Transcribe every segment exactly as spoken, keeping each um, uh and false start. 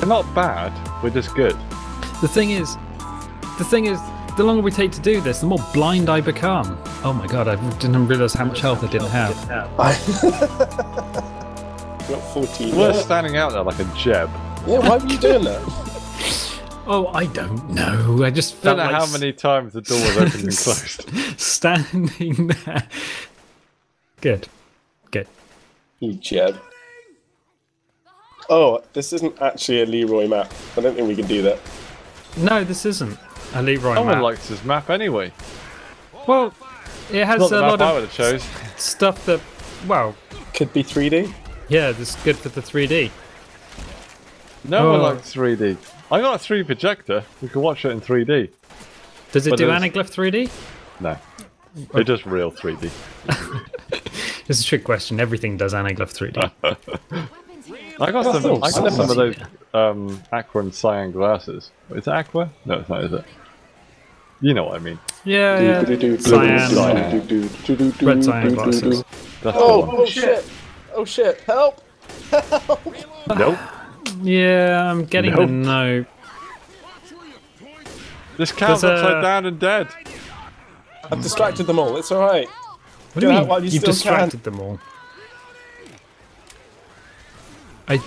We're not bad, we're just good. The thing is, the thing is, the longer we take to do this, the more blind I become. Oh my god, I didn't realise how much health I didn't have. fourteen. We're standing out there like a jeb. Yeah, why were you doing that? Oh, I don't know. I just felt I don't know like how many times the door was opened and closed. Standing there. Good. Good. You jeb. Oh, this isn't actually a Leroy map. I don't think we can do that. No, this isn't a Leroy map. No one likes this map anyway. Well, it has a lot of chose. stuff that, well... could be three D? Yeah, this is good for the three D. No oh. one likes three D. I got a three D projector. We can watch it in three D. Does it but do there's... Anaglyph three D? No. Oh. It does real three D. It's a trick question. Everything does Anaglyph three D. I got some. Oh, I got oh, some of those um, aqua and cyan glasses. Is it aqua? No, it's not. Is it? You know what I mean. Yeah. yeah. Cyan. cyan. Red cyan glasses. That's oh, oh shit! Oh shit! Help! Help! Nope. Yeah, I'm getting nope. the no. This cat's uh... upside down and dead. I've distracted them all. It's all right. What do you mean? You You've distracted can. them all. I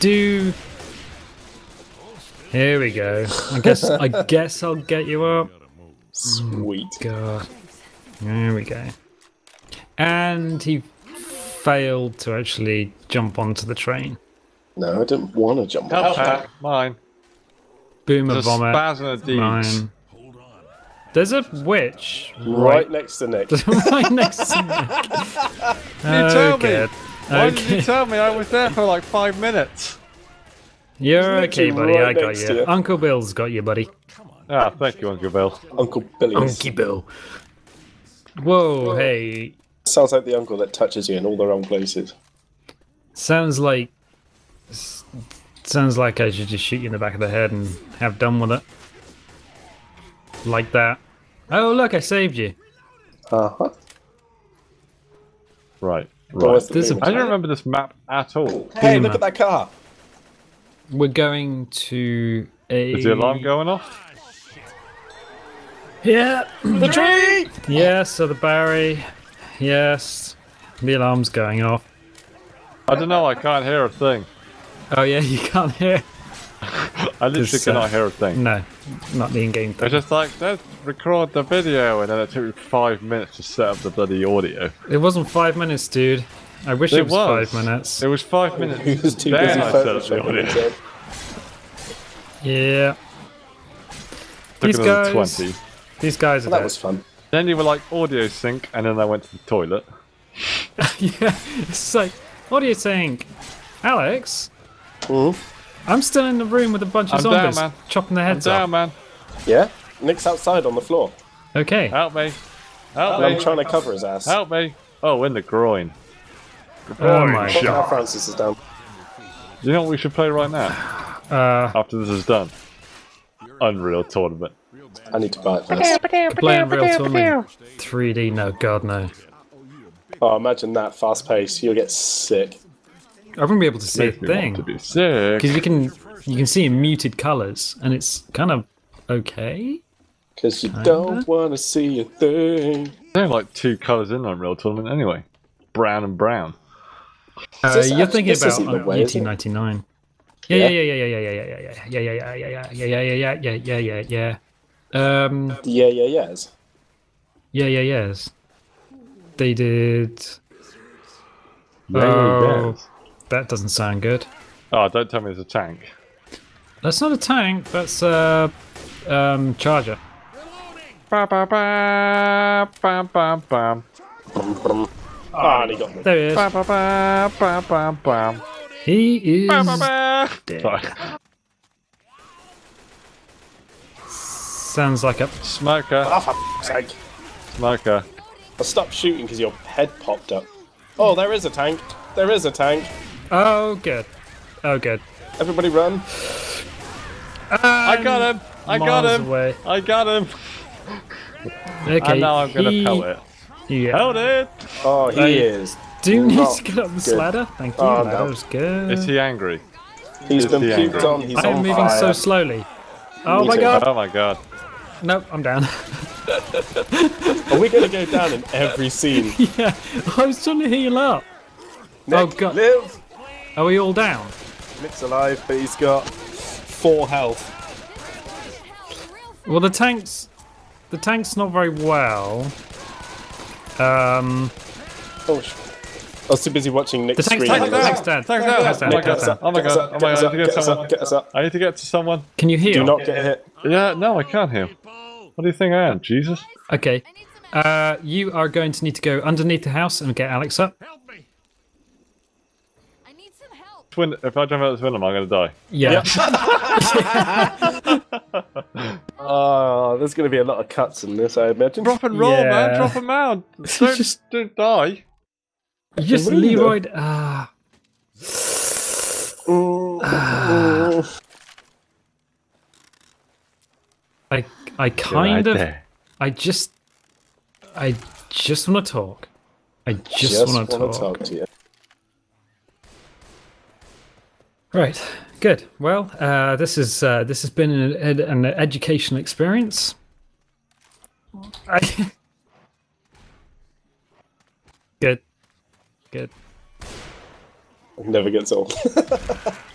do. Here we go. I guess I guess I'll get you up. Sweet. Oh God. There we go. And he failed to actually jump onto the train. No, I didn't want to jump. Help! Help. Mine. Boomer There's vomit. A spasm Mine. There's a witch right, right next to Nick. Right next to Nick. Can you tell okay. me? Why okay. did you tell me I was there for like five minutes? You're okay, buddy. Right I got you. you. Uncle Bill's got you, buddy. Ah, oh, thank you, Uncle Bill. Uncle Billy. Uncle Bill. Whoa, hey. Sounds like the uncle that touches you in all the wrong places. Sounds like. Sounds like I should just shoot you in the back of the head and have done with it. Like that. Oh, look, I saved you. Uh huh. Right. Right. The I don't remember this map at all. Hey, Boomer. Look at that car. We're going to a... Is the alarm going off? Yeah. The tree! Yes, so the Barry. Yes. The alarm's going off. I don't know, I can't hear a thing. Oh yeah, you can't hear. I literally cannot uh, hear a thing. No, not the in-game thing. I was just like, let's record the video, and then it took me five minutes to set up the bloody audio. It wasn't five minutes, dude. I wish it, it was, was five minutes. It was five minutes. It was too busy I set up the audio. Yeah. Took these guys. twenty. These guys are. Well, that was fun. Then you were like audio sync, and then I went to the toilet. Yeah, it's like audio sync, Alex. Ooh. I'm still in the room with a bunch of I'm zombies down, man. chopping their heads I'm down, off. man. Yeah? Nick's outside on the floor. Okay. Help me. Help me. I'm trying to cover his ass. Help me. Oh, in the groin. Oh my god. Francis is down. Do you know what we should play right now? Uh, After this is done. Unreal Tournament. I need to buy it first. Play Unreal Tournament three D? No, god no. Oh, imagine that fast pace. You'll get sick. I wouldn't be able to see a thing because you can you can see in muted colours and it's kind of okay. Because you kinda. don't want to see a thing. They're like two colours in Unreal Tournament anyway, brown and brown. Uh, you're actually, thinking about eighteen ninety-nine. Yeah, yeah, yeah, yeah, yeah, yeah, yeah, yeah, yeah, yeah, yeah, yeah, yeah, yeah, yeah, yeah, yeah, yeah, yeah. Um. Yeah, yeah, yes. Yeah, yeah, yes. They did. Oh. That doesn't sound good. Oh, don't tell me there's a tank. That's not a tank, that's a um, charger. Ba, ba, ba, ba, ba, ba. Oh, and he got me. There he is. Ba, ba, ba, ba, ba, ba. He is ba, ba, ba. dead. Sounds like a... Smoker. Oh, for fuck's sake. Smoker. I stopped shooting because your head popped up. Oh, there is a tank. There is a tank. Oh good, oh good. Everybody run! Um, I got him! I got him! Away. I got him! Okay, and now I'm gonna he... pelt it. Yeah. Held it! Oh, he, he is. Do you need to get up the ladder? Thank you. Oh, no. That was good. Is he angry? He's been puked on. He's on fire. I am moving so slowly. Oh my god. Oh my god. Nope, I'm down. Are we going to go down in every scene? Yeah, I was trying to heal up. Nick, oh god. Live. Are we all down? Nick's alive, but he's got four health. Well, the tank's... The tank's not very well. Um... Oh, I was too busy watching Nick's screen. The tank's dead. Oh my god. Oh my god. Get us up. Get us up. I need to get to someone. Can you heal? Do not get hit. Yeah, no, I can't heal. What do you think I am, Jesus? Okay. Uh, you are going to need to go underneath the house and get Alex up. Help me. I need some help. If I jump out this window, I'm going to die. Yeah. Oh, there's going to be a lot of cuts in this, I imagine. Drop and roll, yeah. man. Drop and mount. Don't, just don't die. You just Leroyed. Ah. Oh, ah. Oh. I I kind right of there. I just I just want to talk. I just, just want to talk. talk to you. Right. Good. Well, uh, this is uh, this has been an, ed an educational experience. I... Good. Good. Never gets old.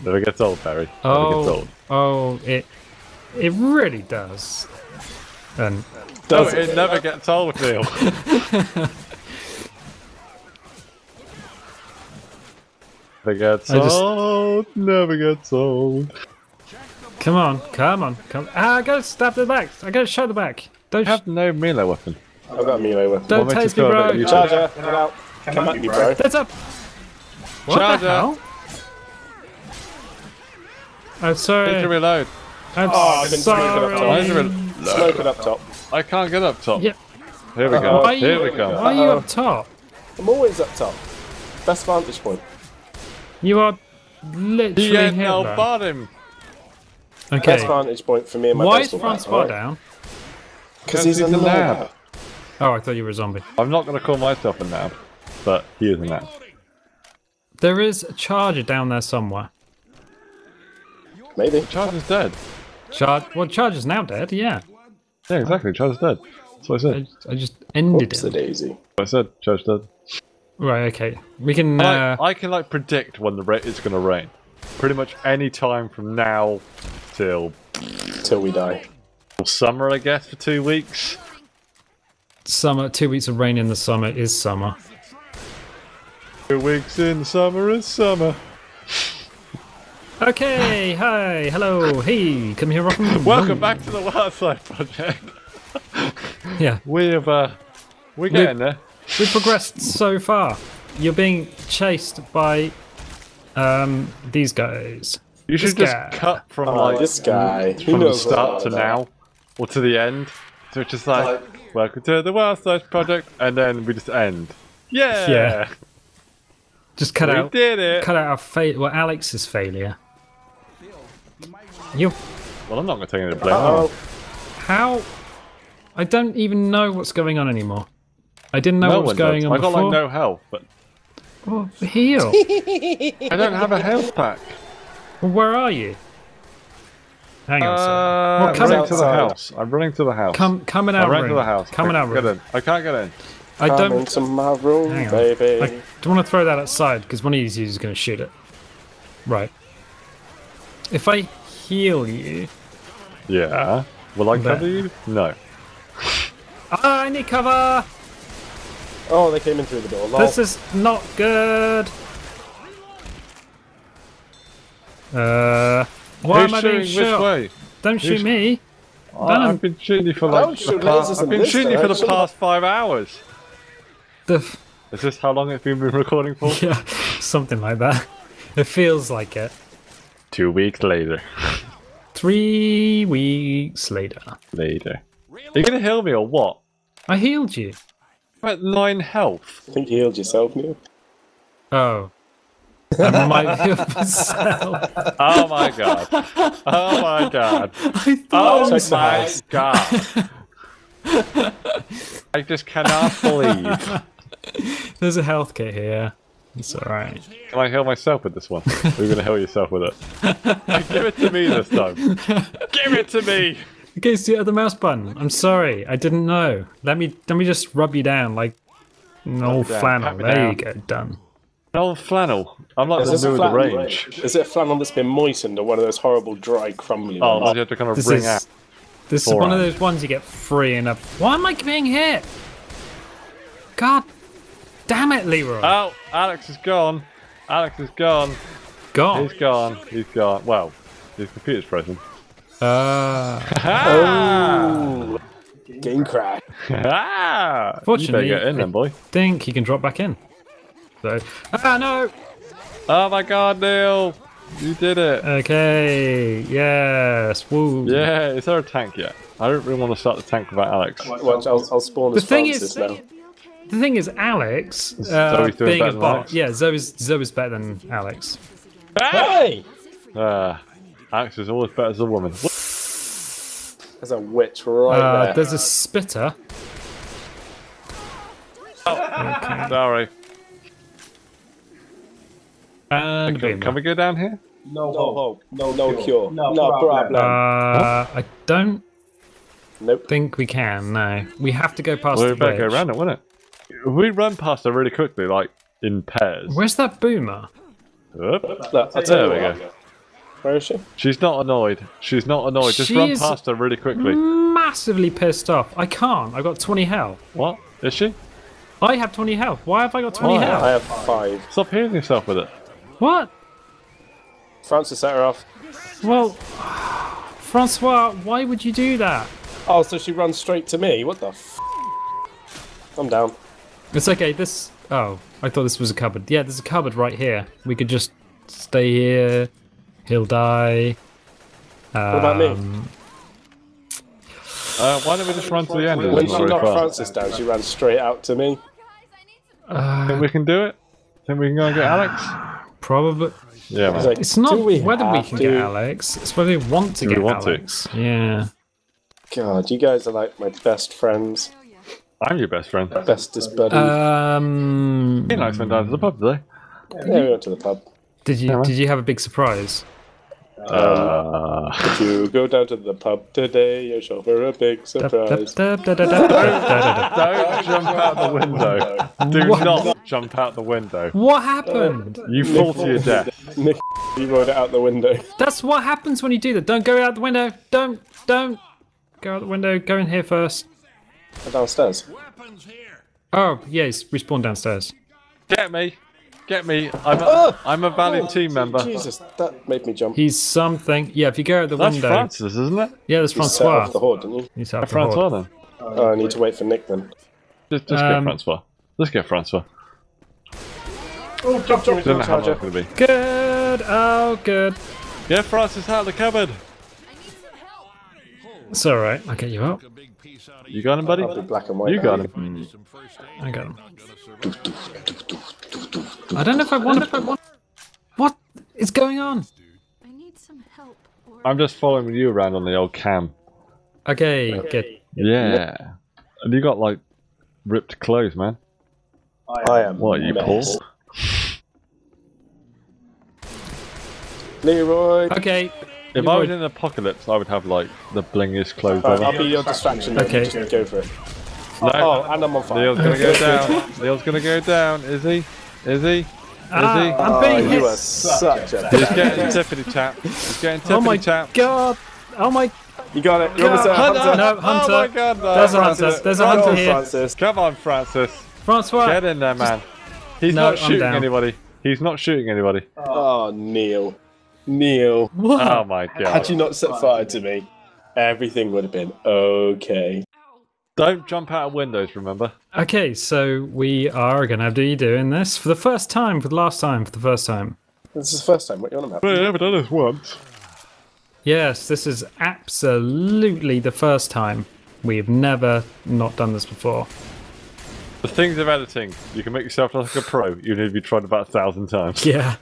Never gets old, Barry. Never oh, gets old. Oh, it it really does. And does no, it, it never gets old, Neil. Never gets I old. Just... Never gets old. Come on, come on, come. Ah, I gotta stab the back. I gotta show the back. Don't I have no melee weapon. I've got a melee weapon. Don't what taste me, bro. You charger, get out. Come at me, bro. That's up! What Charger. the hell? I'm sorry. I can reload. I'm oh, sorry. I can reload. Smoke it up top. I can't get up top. Yep. Here we uh -oh. go. Why Here you, we go. Why are you up top? I'm always up top. Best vantage point. You are literally yeah, here, no, bro. him. Okay. Best vantage point for me and my Why is Francois right? down? Because he's in the lab. lab. Oh, I thought you were a zombie. I'm not going to call myself a nab, but he is a nab. There is a charger down there somewhere. Maybe. Charger's dead. Charge. Well, Charger's now dead, yeah. Yeah, exactly. Charger's dead. That's what I said. I, I just ended Oops it. daisy. I said Charger's dead. Right, okay. We can... I, uh... I can, like, predict when the ra it's going to rain. Pretty much any time from now till... Till we die. Summer, I guess, for two weeks. Summer, two weeks of rain in the summer is summer. Two weeks in the summer is summer. Okay, hi, hello, hey, come here, Robin. Welcome back to the WildSlice project. Yeah. We've, uh, we're getting we've, there. We've progressed so far. You're being chased by, um, these guys. You should this just guy. cut from, oh, like, this guy. from the start to that. now, or to the end. So it's just like... like Welcome to the WildSlice project, and then we just end. Yeah, yeah. Just cut we out. Did it. Cut out our fail. Well, Alex's failure. You. Well, I'm not going to take any blame. Uh -oh. How? I don't even know what's going on anymore. I didn't know no what was going does. on I before. I got like no health, but. Well, heal. I don't have a health pack. Well, where are you? Hang on, uh, well, come I'm running to the house. I'm running to the house. Come, come in our I'm room. To the house. Come in our room. In. I can't get in. I don't. Come into my room, Hang on. baby. I don't want to throw that outside because one of these is going to shoot it. Right. If I heal you. Yeah. Will I there. cover you? No. I need cover. Oh, they came in through the door. Lol. This is not good. Uh. Why Who's am I being shot? Way? Don't Who's... shoot me. Oh, I've been shooting you for like the past, I've been shooting you for the past five hours. The f Is this how long it's been recording for? Yeah, something like that. It feels like it. Two weeks later. Three weeks later. Later. Are you gonna heal me or what? I healed you. I'm at nine health. I think you healed yourself, Neil. Oh. I might heal myself. Oh my god. Oh my god. Oh my nice. god. I just cannot believe. There's a health kit here. It's alright. Can I heal myself with this one? Or are you gonna heal yourself with it? Give it to me this time. Give it to me! Okay, it's the other mouse button. I'm sorry, I didn't know. Let me let me just rub you down like an old flannel. There down. You go, done. An old flannel. I'm like is the new the range. Is it a flannel that's been moistened or one of those horrible dry crumbly ones? Oh, oh, you have to kind of wring out. This is one of those ones you get free in a... Why am I being hit? God damn it, Leroy. Oh, Alex is gone. Alex is gone. Gone? He's gone. He's gone. Well, his computer's frozen. Uh, oh. Game crash. Ah. Fortunately, you better get in then, boy. I think he can drop back in. So, ah, no. Oh, my God, Neil. You did it! Okay, yes, woo! Yeah, is there a tank yet? I don't really want to start the tank without Alex. Watch, I'll, I'll spawn as Francis now. The thing is, Alex, uh, being a bot, yeah, Zoe's, Zoe's better than Alex. Hey! Uh, Alex is always better as a woman. There's a witch right uh, there. There's a spitter. Oh, okay. Sorry. And okay, can we go down here? No, no hope. No, no cure. cure. No, no problem. problem. Uh, I don't nope. think we can, no. We have to go past well, the bridge. We better go around it, wouldn't it? We run past it really quickly, like, in pairs. Where's that boomer? Oop. Look, I'll tell you there we go. Where is she? She's not annoyed. She's not annoyed. Just she run past her really quickly. Massively pissed off. I can't. I've got twenty health. What? Is she? I have twenty health. Why have I got twenty oh, health? I have five. Stop healing yourself with it. What? Francis set her off. Well, Francois, why would you do that? Oh, so she runs straight to me? What the f***? I'm down. It's okay, this... Oh, I thought this was a cupboard. Yeah, there's a cupboard right here. We could just stay here. He'll die. Um, what about me? Uh, why don't we just run to the end? When she knocked Francis down, she ran straight out to me. Uh, think we can do it? Think we can go and get Alex? Probably. Yeah, man. It's not we whether we can to... get Alex, it's whether we want to do get want Alex. To? Yeah. God, you guys are like my best friends. I'm your best friend. Bestest buddy. Um. You guys went down to the pub today. Yeah, yeah, we went to the pub. Did you? Yeah, did you have a big surprise? Uh, if you go down to the pub today, you're sure for a big surprise. Don't jump out the window. Do what? Not jump out the window. What happened? Uh, you Nick, fall to your death. Nick, you rolled it out the window. That's what happens when you do that. Don't go out the window. Don't, don't go out the window. Go in here first. Or downstairs. Oh, yes, we spawned downstairs. Get me. Get me! I'm a, oh, I'm a valiant oh, team member. Jesus, that made me jump. He's something. Yeah, if you go out the that's window. That's Francis, isn't it? Yeah, that's Francois. He's out of the horde, didn't you? He's out of the Francois, horde. Francois then. Oh, I need to wait for Nick then. Just, just um, get Francois. Let's get Francois. Oh, jump, jump, jump, jump. Good. Oh, good. Get Francis out of the cupboard. I need some help. It's all right. I'll get you out. You got him, buddy. I'll be black and white. You got him. Mm. I got him. I don't know if I want if I want what is going on? I need some help. Or... I'm just following you around on the old cam. Okay, okay. Good. Yeah. And you got like ripped clothes, man. I am. What are you, Paul? Leroy. Okay. If Leroy. I was in an apocalypse, I would have like the blingiest clothes right, ever. I'll be your distraction. Okay. You just go for it. No. Oh, and I'm on fire. Neil's gonna go down. Neil's gonna go down. Is he? Is he? Is ah, he? I'm being hit. Oh, you are such a... He's getting tippity tap. He's getting tippity tap. Oh my tap. God. Oh my... You got it. You're Hunter. Hunter. No, Hunter. Oh my God. No. There's a Hunter. There's a Hunter, Hunter here. Francis. Come on, Francis. Francois. Get in there, man. He's no, not shooting anybody. He's not shooting anybody. Oh, Neil. Neil. What? Oh my God. Had you not set fire to me, everything would have been okay. Don't jump out of windows, remember? Okay, so we are going to have to be doing this for the first time, for the last time, for the first time. This is the first time, what are you on about? Well, I've never done this once. Yes, this is absolutely the first time. We've never not done this before. The things of editing, you can make yourself look like a pro, you need to be tried about a thousand times. Yeah.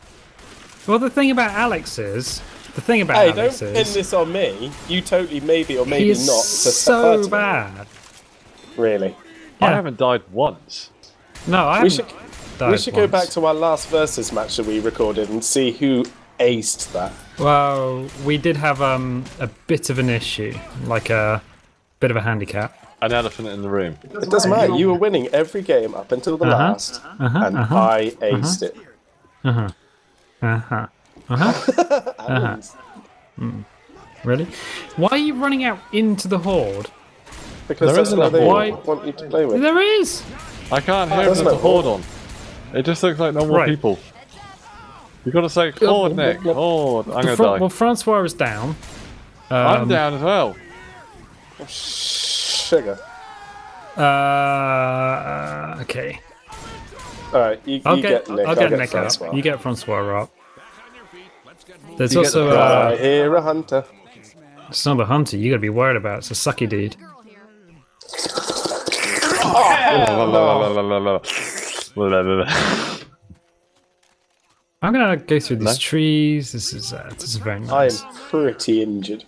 Well, the thing about Alex is... The thing about hey, Alex is... Hey, don't pin this on me. You totally maybe or maybe not. so bad. Really? Yeah. I haven't died once. No, I haven't. Should... died We should once. go back to our last versus match that we recorded and see who aced that. Well, we did have um, a bit of an issue, like a bit of a handicap. An elephant in the room. It doesn't, it doesn't matter. matter. You were winning every game up until the uh-huh, last, uh-huh, and uh-huh, I aced uh-huh, it. Uh-huh. Uh-huh. Uh-huh. uh-huh. Mm. Really? Why are you running out into the horde? Because there isn't a horde. Why? Want you to play with. There is! I can't oh, hear there's a horde on. It just looks like normal right. people. You've got to say, horde, Nick. Horde. I'm going to die. Well, Francois is down. Um, I'm down as well. Oh, sugar. Uh, okay. Alright, you, you get, get Nick. I'll get, get Nick Francois. Up. You get Francois up. There's you also get, uh, I hear a hunter. It's not a hunter you gotta be worried about. It's a sucky dude. I'm gonna go through these trees. This is uh, this is very nice. I'm pretty injured.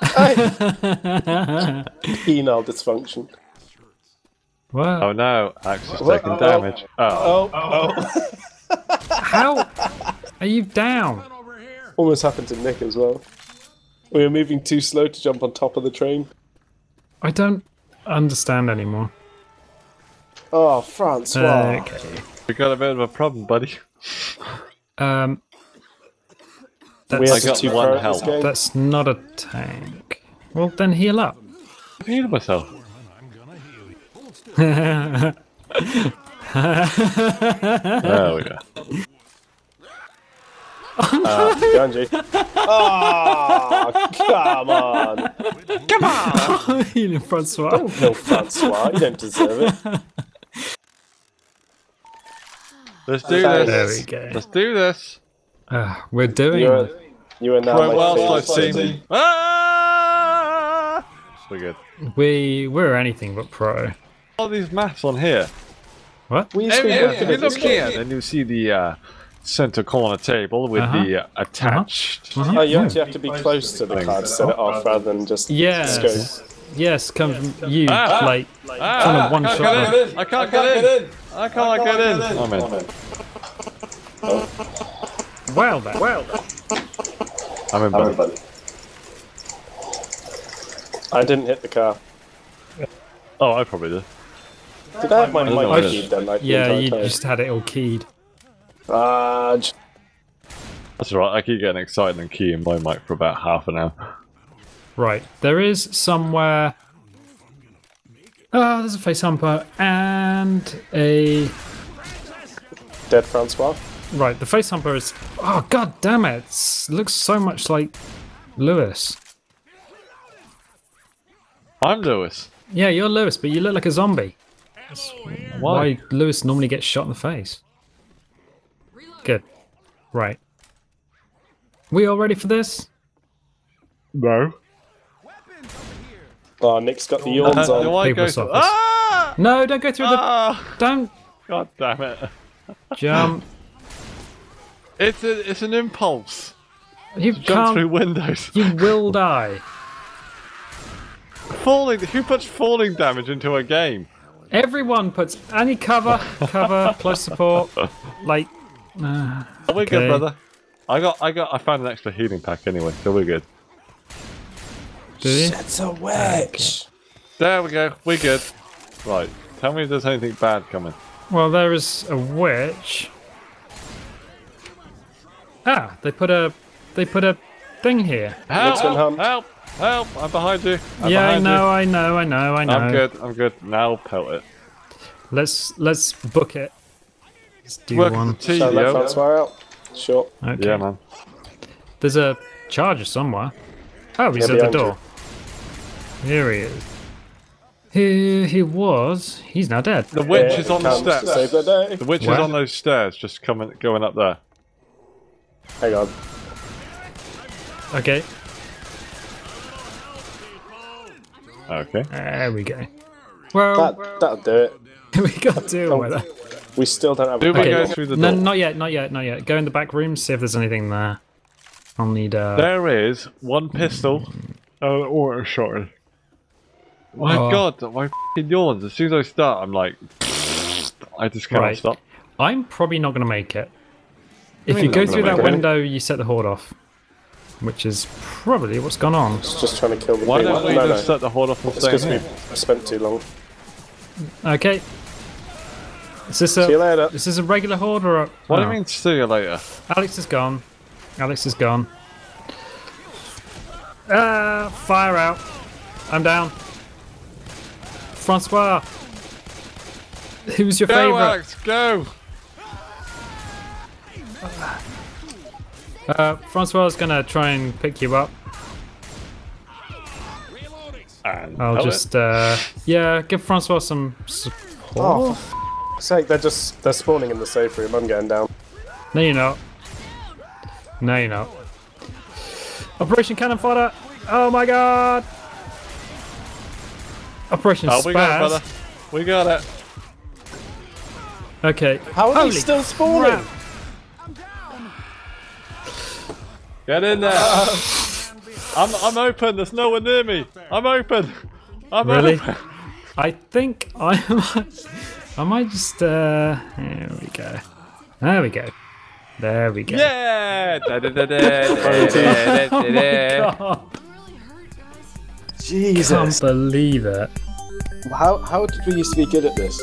Penile dysfunction. What? Oh no, Axe is taking oh, damage. Oh. Oh. oh. oh. How are you down? Almost happened to Nick as well. We were moving too slow to jump on top of the train. I don't understand anymore. Oh, Francois. Okay. We got a bit of a problem, buddy. Um, that's, I got one health. That's not a tank. Well, then heal up. I healed myself. There we go. Oh, no. uh, Ganji. Oh, come on. Come on. You know Francois. Don't kill Francois. You don't deserve it. Let's do okay. this. There we go. Let's do this. Uh, we're doing it. You are now my WildSlice team. Ah! We're good. We, we're anything but pro. All these maps on here. What? We hey, yeah, if you look here, then you see the... Uh, center corner table with uh-huh. the uh, attached. Uh-huh. Uh-huh. Oh, you actually have to be close to the card to set it off rather than just yes. scope. Yes, come from you, ah, like, ah, kind of one I shot. Get in. I can't get in! I can't get in! I can't get in! Oh. Well then. Well then. I'm in, buddy. I'm in, buddy. I didn't hit the car. Oh, I probably did. Did I have my mic keyed then? Like, yeah, the you time? just had it all keyed. Uh, that's right, I keep getting excited and keying my mic for about half an hour. Right, there is somewhere... Oh, there's a face humper and a... Dead Francois. Right, the face humper is... Oh, god damn it! It looks so much like Lewis. I'm Lewis. Yeah, you're Lewis, but you look like a zombie. That's why, why Lewis normally gets shot in the face. Good. Right. We all ready for this? No. Oh, Nick's got the yawns uh, on. People go ah! No, don't go through ah! the... Don't... God damn it. Jump. It's, a, it's an impulse. You can't... Jump through windows. You will die. Falling... Who puts falling damage into a game? Everyone puts any cover, cover, plus support, like... Uh, okay. We're good, brother. I got, I got, I found an extra healing pack anyway, so we're good. Shit's a witch. There we go. We're good. Right. Tell me if there's anything bad coming. Well, there is a witch. Ah, they put a, they put a thing here. Help! Help! Help! Help! I'm behind you. I'm yeah, behind I know, you. I know, I know, I know. I'm good. I'm good. Now pelt it. Let's, let's book it. Do Work one. T, Shout yo. Out. Sure. Okay. Yeah, man. There's a charger somewhere. Oh, he's yeah, at the door. You. Here he is. Here he was. He's now dead. The witch yeah, is on the stairs. The, the witch what? is on those stairs, just coming, going up there. Hang on. Okay. Okay. There we go. Well, that, that'll do it. we got to do it. We still don't have. Do we go through the door? No, not yet, not yet, not yet. Go in the back room, see if there's anything there. I'll need. Uh... There is one pistol, oh, or a shotgun. My oh. God, my f***ing yawns. As soon as I start, I'm like, I just cannot right. stop. I'm probably not going to make it. If I mean, you go through that window, it. you set the horde off. Which is probably what's gone on. It's just trying to kill the Why people. Why don't we no, just no. set the horde off and stay in here? Because we spent too long. Okay. Is this a, see you later. Is this a regular horde or a... What no. do you mean, see you later? Alex is gone. Alex is gone. Uh, fire out. I'm down. Francois! Who's your go, favourite? Alex, go! Uh, Francois is going to try and pick you up. And I'll just, it. uh, yeah, give Francois some support. Oh, for f***'s sake, they're just, they're spawning in the safe room, I'm going down. No you're not. No you're not. Operation Cannon Fodder! Oh my god! Operation oh, Spaz. We got it, brother. We got it. Okay. How are Holy they still spawning? Crap. Get in there! I'm I'm open. There's no one near me. I'm open. I'm really? open. I think I might. I might just. Uh, there we go. There we go. There we go. Yeah! Da, da, da, da, da, da, oh my God. Jesus! I can't believe it. How how did we used to be good at this?